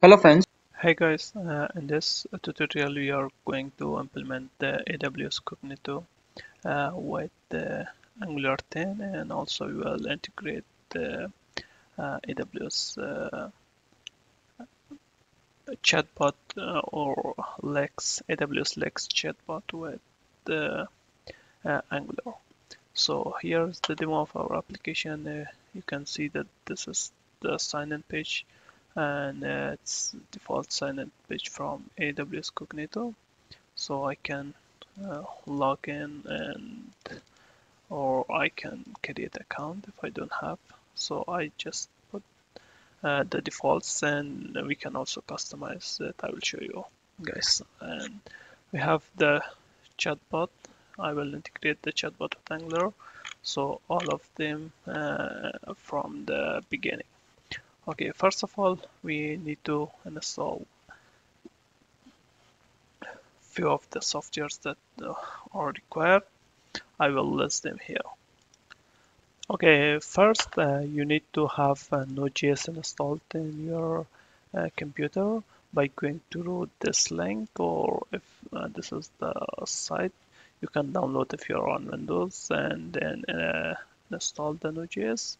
Hello friends. Hi guys, in this tutorial we are going to implement the AWS Cognito with Angular 10, and also we will integrate the AWS Chatbot or Lex, AWS Lex Chatbot with Angular. So here's the demo of our application. You can see that this is the sign-in page, and it's default sign-in page from AWS Cognito. So I can log in or I can create account if I don't have. So I just put the defaults, and we can also customize that. I will show you guys. And we have the chatbot. I will integrate the chatbot with Angular. So all of them from the beginning. Okay, first of all, we need to install few of the softwares that are required. I will list them here. Okay, first you need to have Node.js installed in your computer by going to this link, or if this is the site, you can download if you're on Windows, and then install the Node.js.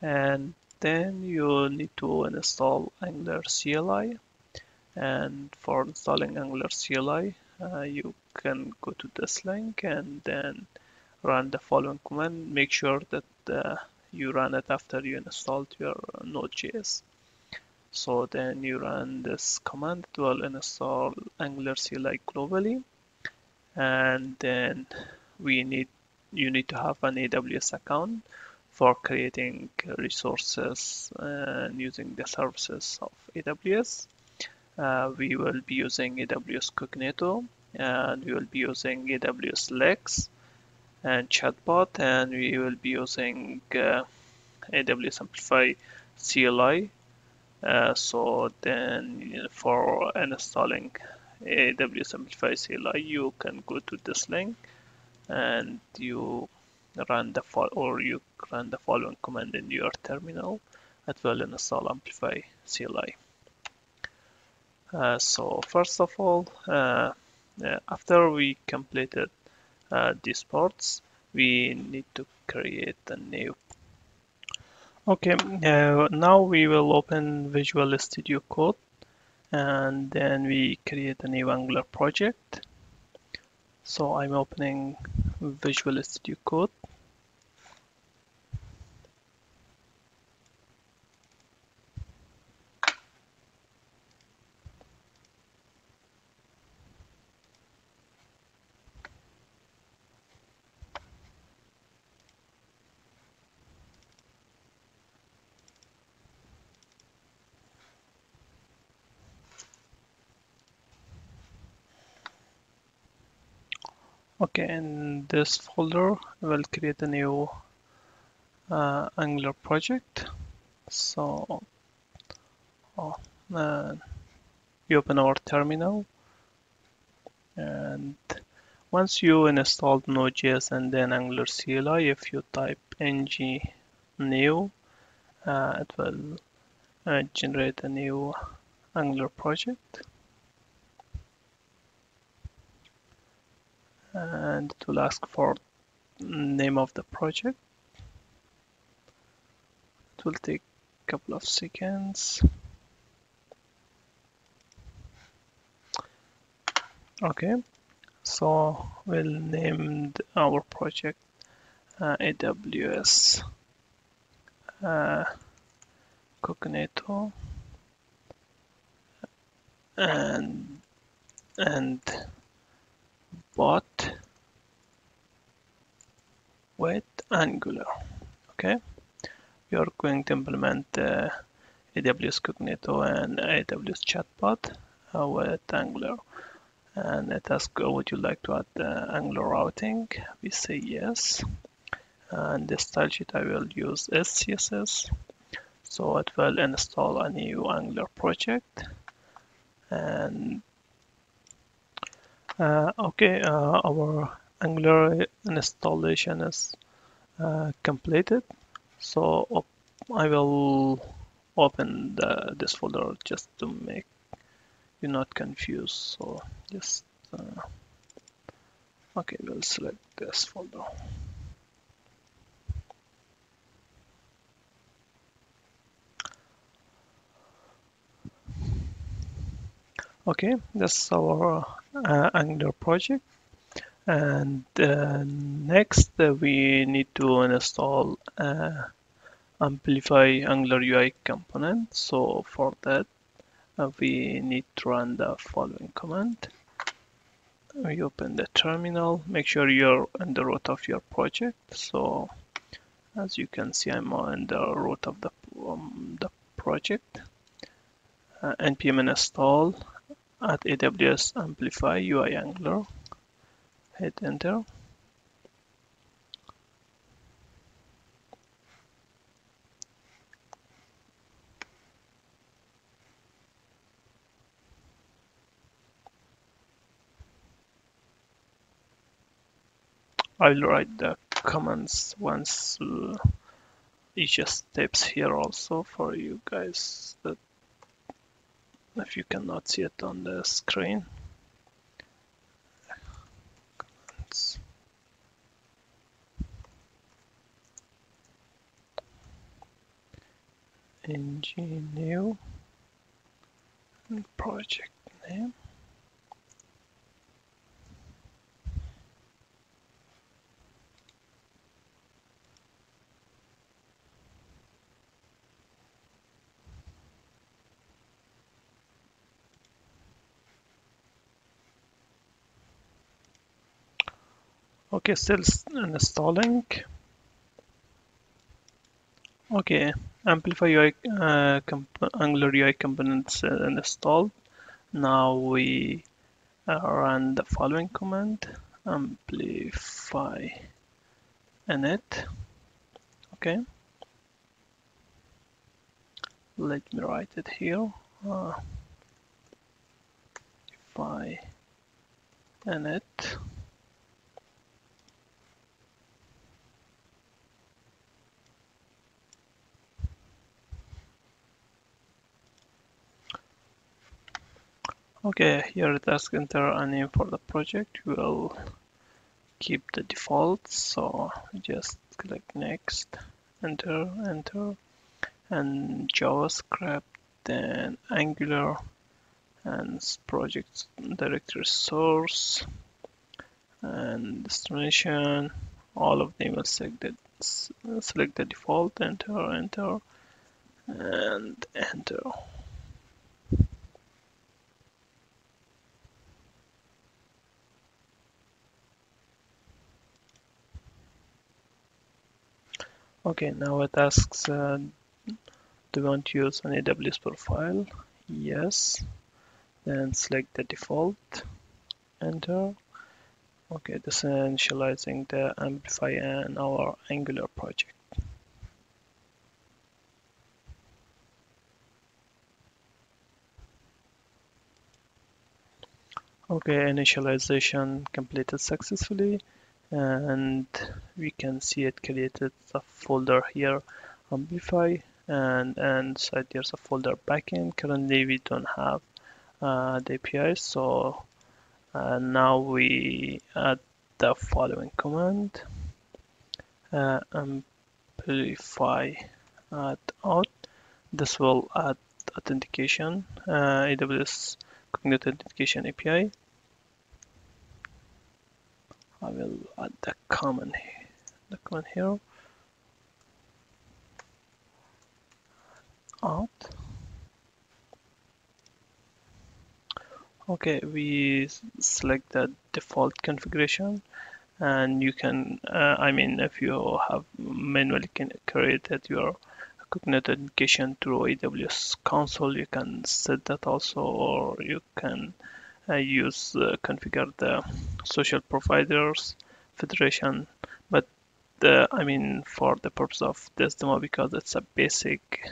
And then you need to install Angular CLI, and for installing Angular CLI you can go to this link and then run the following command. Make sure that you run it after you installed your Node.js. So then you run this command. It will install Angular CLI globally, and then you need to have an AWS account for creating resources and using the services of AWS. We will be using AWS Cognito, and we will be using AWS Lex and Chatbot, and we will be using AWS Amplify CLI. So then for installing AWS Amplify CLI, you can go to this link and you run the following command in your terminal. It will install Amplify CLI. So first of all, after we completed these parts, we need to create a new. Okay, now we will open Visual Studio Code, and then we create a new Angular project. So I'm opening Visual Studio Code. Okay, in this folder, I will create a new Angular project. So, we open our terminal, and once you installed Node.js and then Angular CLI, if you type ng new, it will generate a new Angular project. And it will ask for name of the project. It will take a couple of seconds. Okay, so we'll name our project AWS Cognito, and bot with Angular. Okay, we are going to implement AWS Cognito and AWS Chatbot with Angular, and it asks, would you like to add Angular routing? We say yes, and the style sheet I will use SCSS. So it will install a new Angular project. And okay, our Angular installation is completed. So I will open this folder just to make you not confused. So just okay, we'll select this folder. Okay, that's our Angular project. And next we need to install Amplify Angular UI component. So for that we need to run the following command. We open the terminal, make sure you're in the root of your project. So as you can see, I'm in the root of the project. Npm install at AWS Amplify UI Angular. Hit enter. I'll write the comments once each steps here also for you guys, that if you cannot see it on the screen. Ng new and project name. Okay, still installing. Okay, Amplify UI, Angular UI components installed. Now we run the following command, amplify init. Okay, let me write it here. Amplify init. Okay, here it asks enter a name for the project. We'll keep the default, so just click next, enter, enter, and JavaScript, then Angular, and project directory source, and destination. All of them are selected. Select the default, enter, enter, and enter. Okay, now it asks, do you want to use an AWS profile? Yes. Then select the default, enter. Okay, this is initializing the Amplify and our Angular project. Okay, initialization completed successfully. And we can see it created a folder here, Amplify, and inside there's a folder backend. Currently we don't have the API, so now we add the following command, amplify add out. This will add authentication, AWS Cognito authentication API. I will add the comment here, out. Okay, we select the default configuration, and you can, I mean, if you have manually created your Cognito authentication through AWS console, you can set that also, or you can configure the social providers, federation, but I mean, for the purpose of this demo, because it's a basic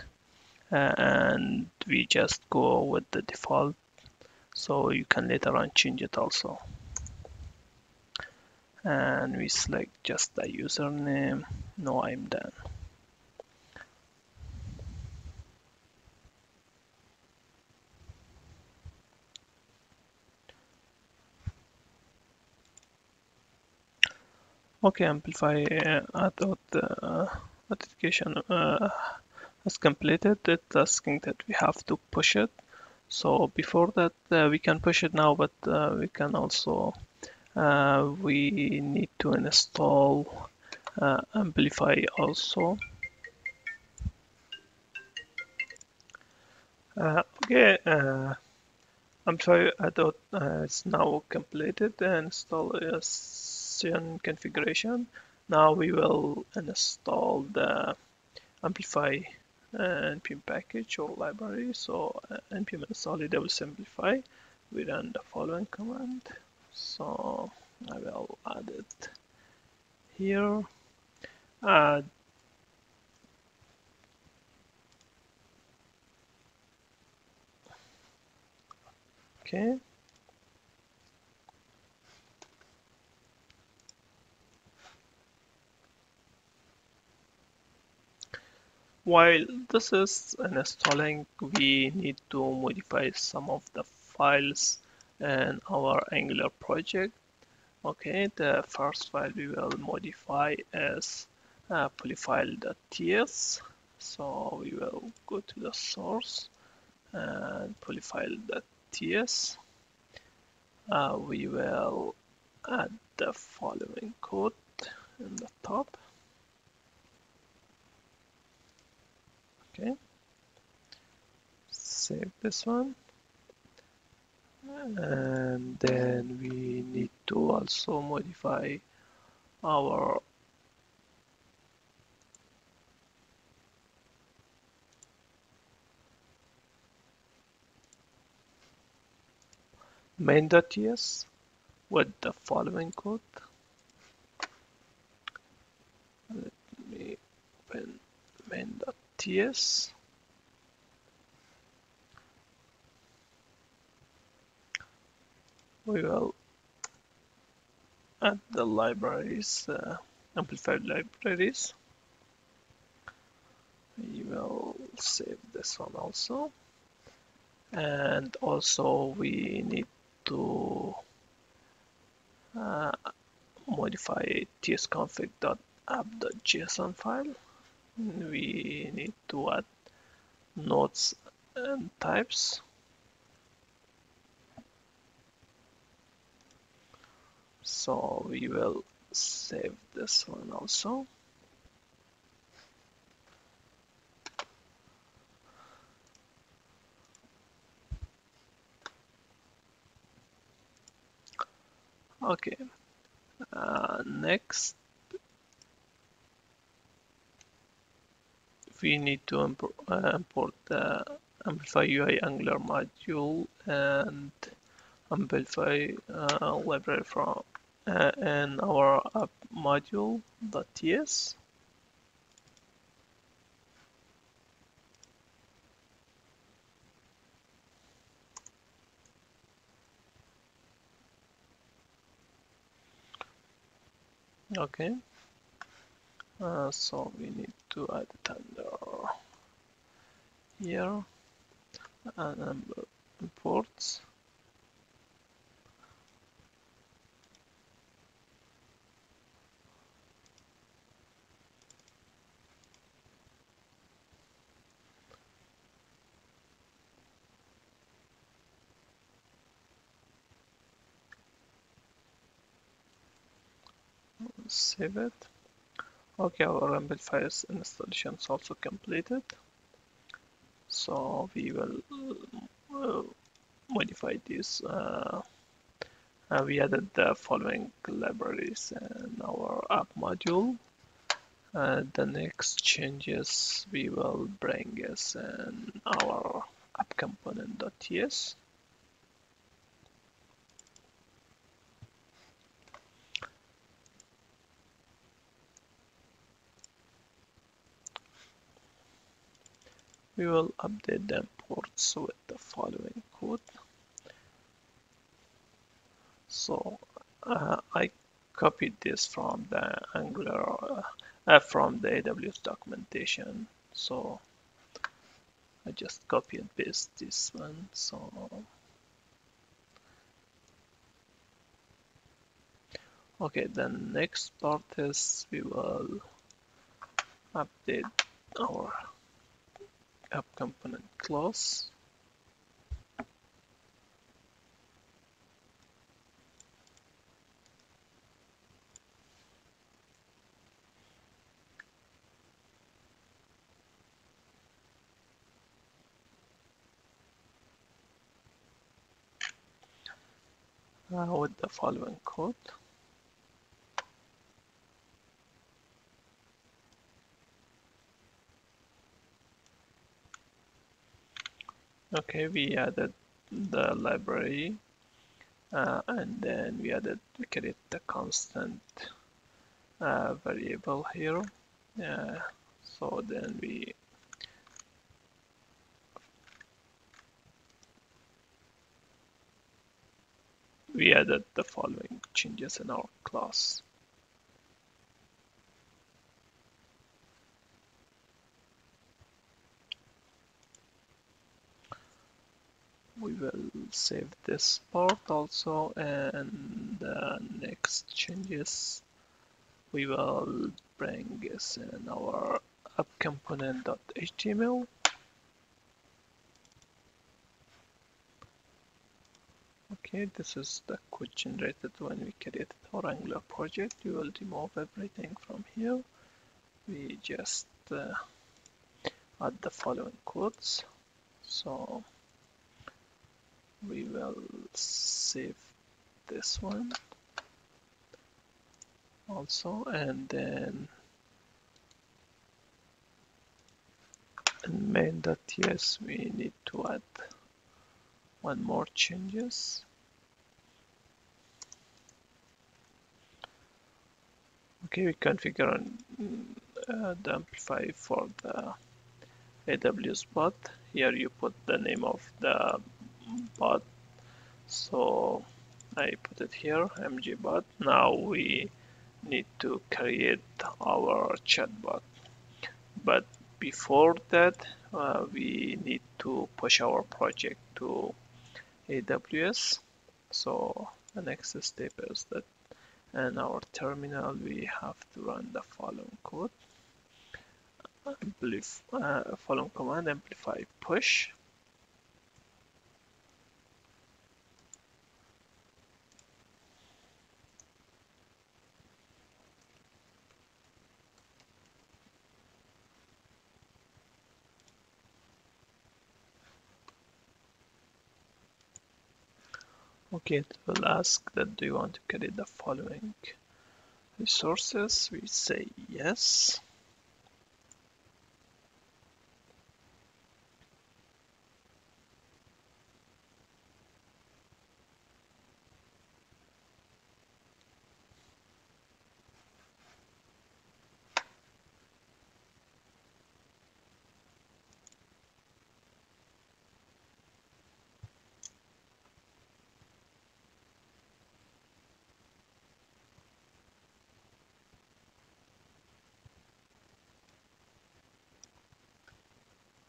and we just go with the default, so you can later on change it also. And we select just the username. No, I'm done. Okay, Amplify authentication is completed. It's asking that we have to push it. So before that, we can push it now, but we can also we need to install Amplify also. Okay, Amplify is now completed and install configuration. Now we will install the Amplify npm package or library. So npm install AWS Amplify. We run the following command. So I will add it here. Okay. While this is installing, we need to modify some of the files in our Angular project. Okay, the first file we will modify is polyfill.ts. So we will go to the source and polyfill.ts. We will add the following code in the top. Okay, save this one, and then we need to also modify our main.ts with the following code. Let me open main.ts. Yes. We will add the libraries, amplified libraries. We will save this one also, and also we need to modify tsconfig.app.json file. We need to add nodes and types. So we will save this one also. Okay, next we need to import the Amplify UI Angular module and Amplify library from in our app module.ts. Okay. So we need to add it under here and imports. Save it. Okay, our Amplify installation is also completed. So we will modify this. We added the following libraries in our app module. The next changes we will bring is in our app component.ts. We will update the imports with the following code. So I copied this from the Angular, from the AWS documentation. So I just copy and paste this one. So Okay, then next part is we will update our app component class. With the following code. Okay, we added the library and then we create the constant variable here. So then we added the following changes in our class. We will save this part also, and the next changes we will bring is in our app component.html. Okay, this is the code generated when we created our Angular project. We will remove everything from here. We just add the following codes. So we will save this one also, and then in main.ts we need to add one more changes. Okay, we configure the Amplify for the AWS bot. Here you put the name of the bot, so I put it here, MgBot. Now we need to create our chatbot, but before that we need to push our project to AWS. So the next step is that in our terminal we have to run the following code, following command, amplify push. Okay, it will ask that do you want to create the following resources. We say yes.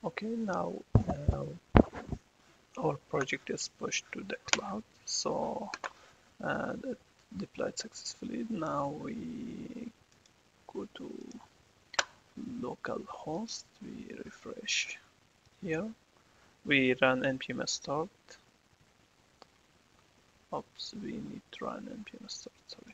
Okay, now our project is pushed to the cloud, so that deployed successfully. Now we go to localhost, we refresh here, we run npm start. Oops, we need to run npm start, sorry.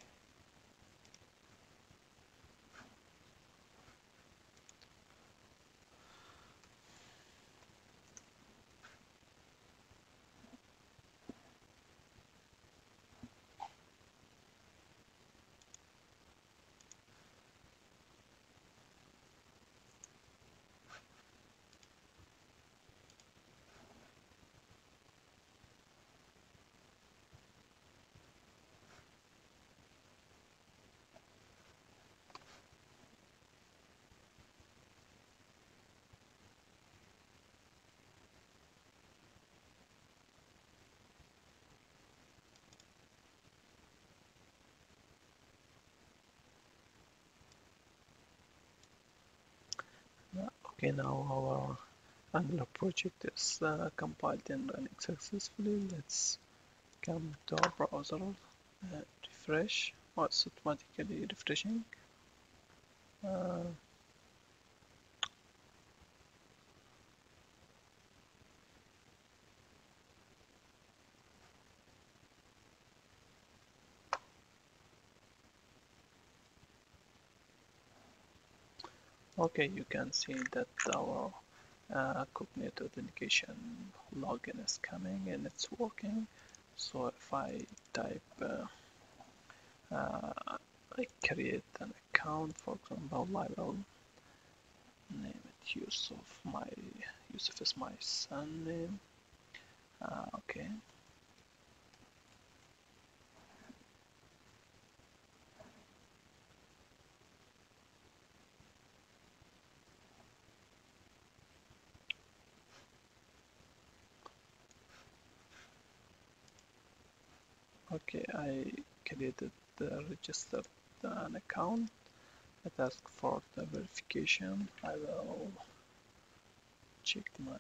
Okay, now our Angular project is compiled and running successfully. Let's come to our browser, refresh. what's automatically refreshing. Okay, you can see that our Cognito authentication login is coming and it's working. So if I type I create an account, for example, I will name it Yusuf. Yusuf is my son name. Okay. Okay, I created the registered an account. It asks for the verification. I will check my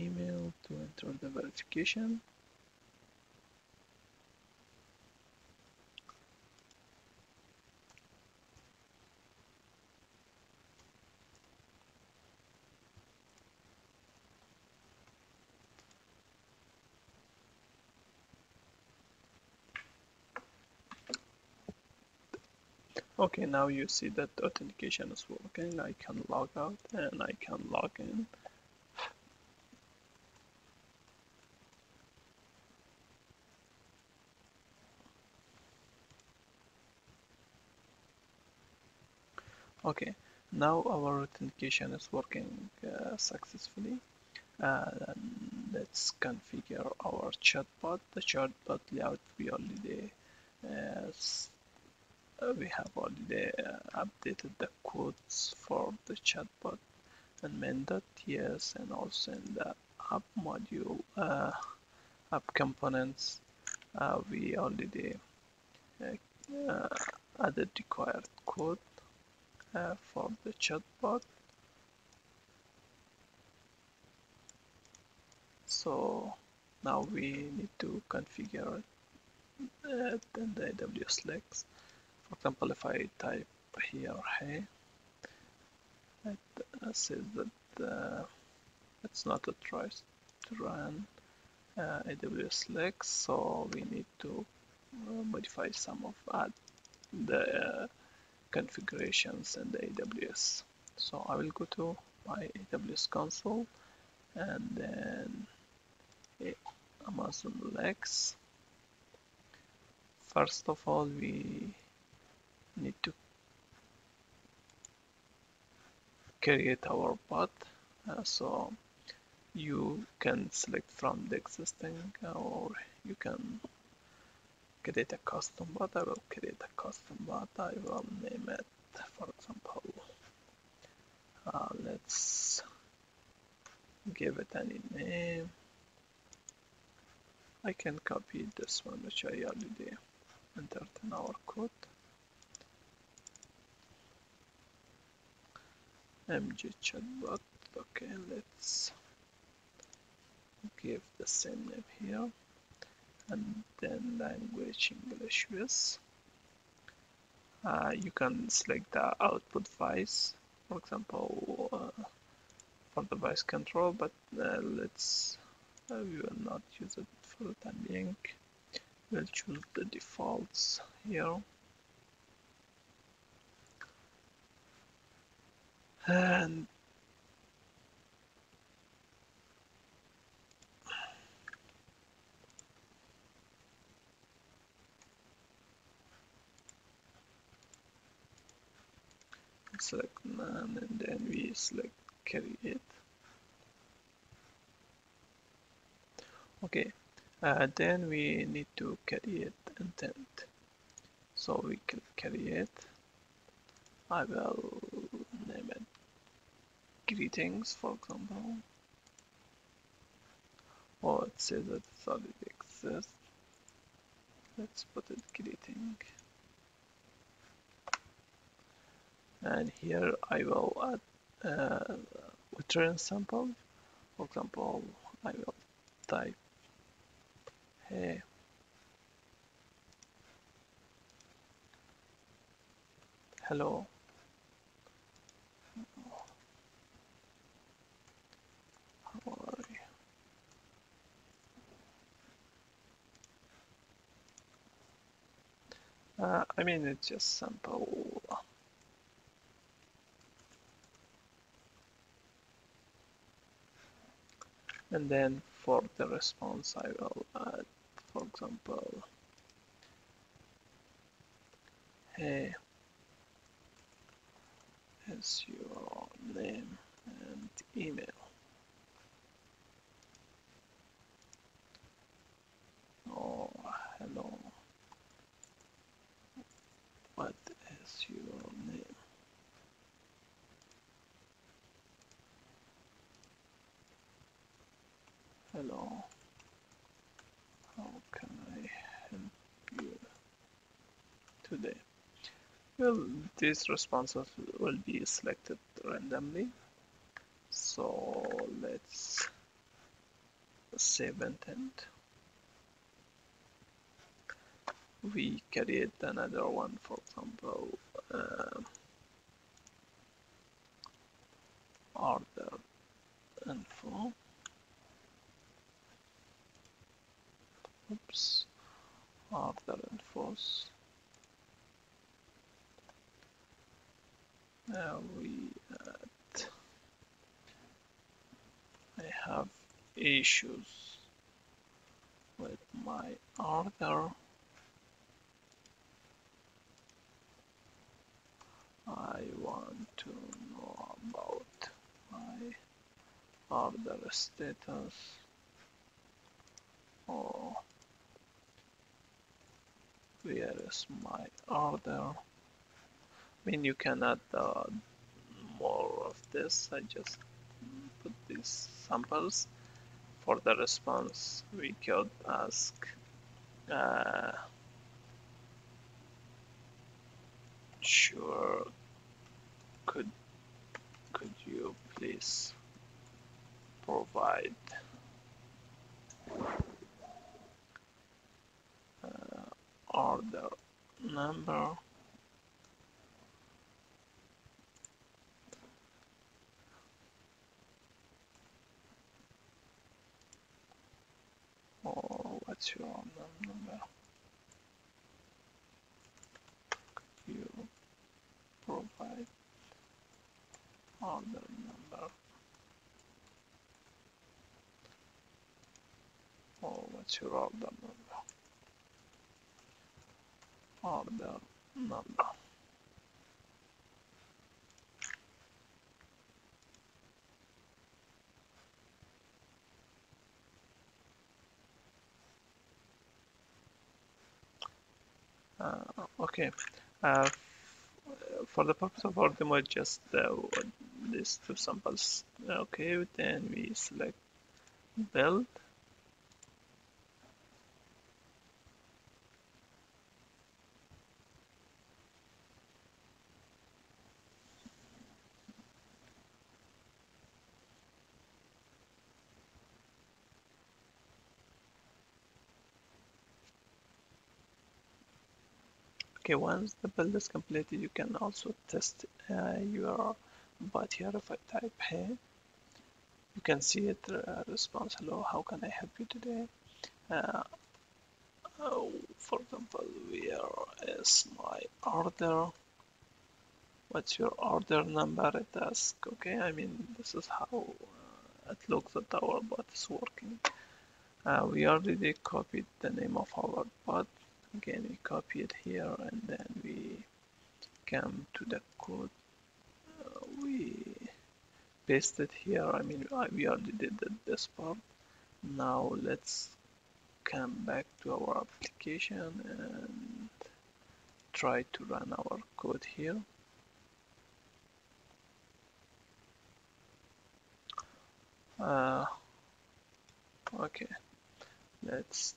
email to enter the verification. Okay, now you see that authentication is working. I can log out and I can log in. Okay, now our authentication is working successfully. Let's configure our chatbot. The chatbot layout we already we have already updated the codes for the chatbot and main.ts and also in the app module app components we already added required code for the chatbot. So now we need to configure it in the AWS Lex. For example, if I type here, hey, it says that it's not authorized to run AWS Lex, so we need to modify some of the configurations in the AWS. So I will go to my AWS console and then Amazon Lex. First of all, we need to create our bot, so you can select from the existing or you can create a custom bot. I will create a custom bot. I will name it, for example, let's give it any name. I can copy this one which I already entered in our code. MgChatbot. Okay, let's give the same name here, and then language English US. You can select the output device, for example, for the device control, but we will not use it for the time being. We'll choose the defaults here. And select none, and then we select create. Okay, then we need to create intent. So we can create. I will name it greetings, for example. Oh, it says that it already exists. Let's put it greeting. And here I will add return sample. For example, I will type hey. hello. How are you? I mean, it's just simple. And then for the response, I will add, for example, hey, is your name and email. Oh, hello. What is your name? Hello. How can I help you today? Well, these responses will be selected randomly. So let's save intent. We create another one, for example, order info. Oops, order infos. Now we add, I have issues with my order. I want to know about my order status. Oh, where is my order? I mean, you can add more of this. I just put these samples. For the response, we could ask sure, could you please provide order number? Oh, what's your order number? Could you provide order number? Oh, what's your order number? Order number. Okay. For the purpose of our demo, just these two samples. Okay, then we select build. Okay, once the build is completed, you can also test your bot here. If I type hey, you can see it response, hello, how can I help you today? Oh, for example, where is my order? What's your order number? It asks. Okay, I mean, this is how it looks that our bot is working. We already copied the name of our bot. Again, we copy it here, and then we come to the code. We paste it here. I mean, we already did this part. Now let's come back to our application and try to run our code here. Okay, let's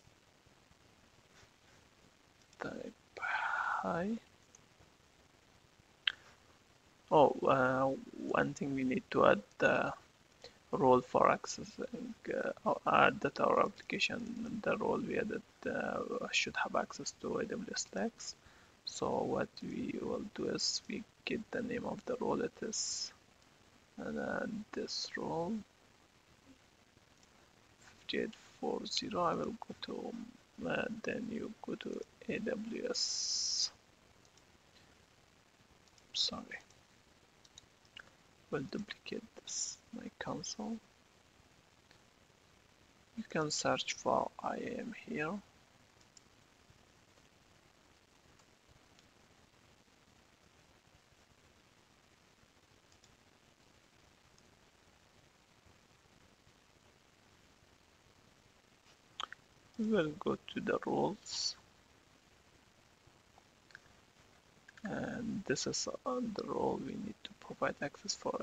type hi. Oh, one thing we need to add the role for accessing, or add that our application, the role we added should have access to AWS Lex. So what we will do is we get the name of the role it is, and then this role 5840. I will go to then you go to AWS. Sorry, we'll duplicate this my console. You can search for IAM here. We will go to the roles, and this is on the role we need to provide access for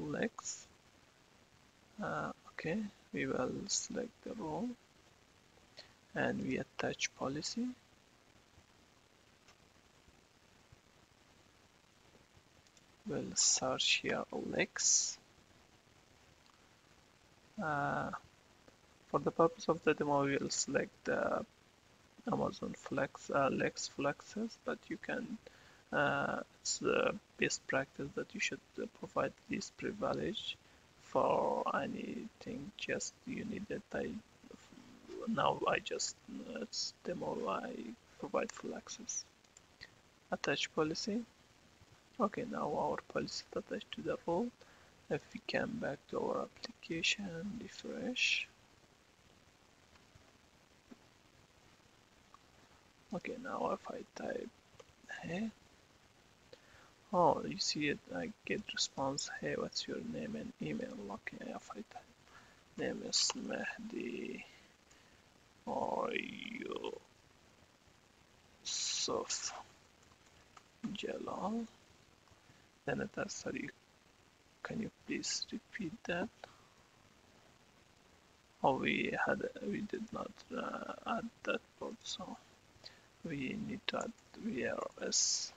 Lex. Okay, we will select the role and we attach policy. We'll search here Lex. For the purpose of the demo, we will select Amazon Flex, Lex Flexes, but you can, it's the best practice that you should provide this privilege for anything just you need it. It's demo, I provide full access. Attach policy. Okay, now our policy is attached to the role. If we come back to our application, refresh. Okay, now if I type hey, oh, you see it, I get response, hey, what's your name and email. Okay, if I type name is Mehdi or Yusuf Jalal, then it asks, sorry, can you please repeat that? Oh, we did not add that part, so we need to add VRS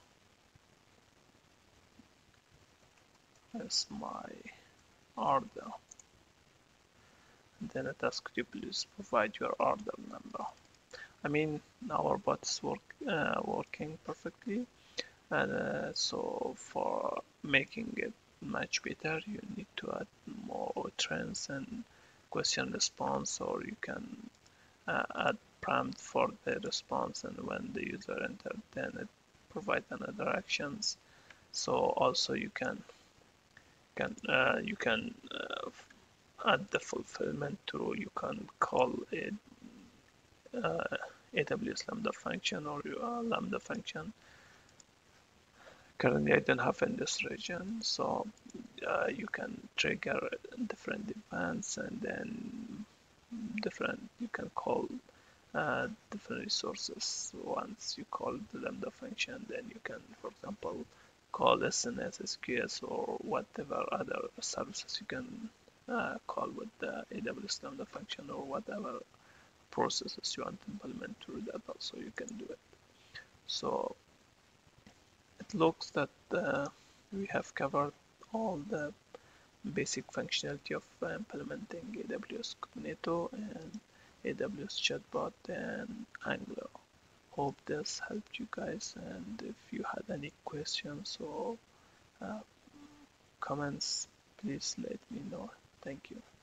as my order, and then it asks, could you please provide your order number. I mean, our bots working perfectly, and so for making it much better, you need to add more trends and question response, or you can add prompt for the response, and when the user entered, then it provides another actions. So also you can add the fulfillment through, you can call it AWS Lambda function or your Lambda function. Currently I don't have in this region, so you can trigger different events, and then you can call different resources. Once you call the Lambda function, then you can, for example, call SNS, SQS, or whatever other services you can call with the AWS Lambda function, or whatever processes you want to implement through that. Also you can do it. So it looks that we have covered all the basic functionality of implementing AWS Cognito and AWS Chatbot and Angular. Hope this helped you guys, and if you had any questions or comments, please let me know. Thank you.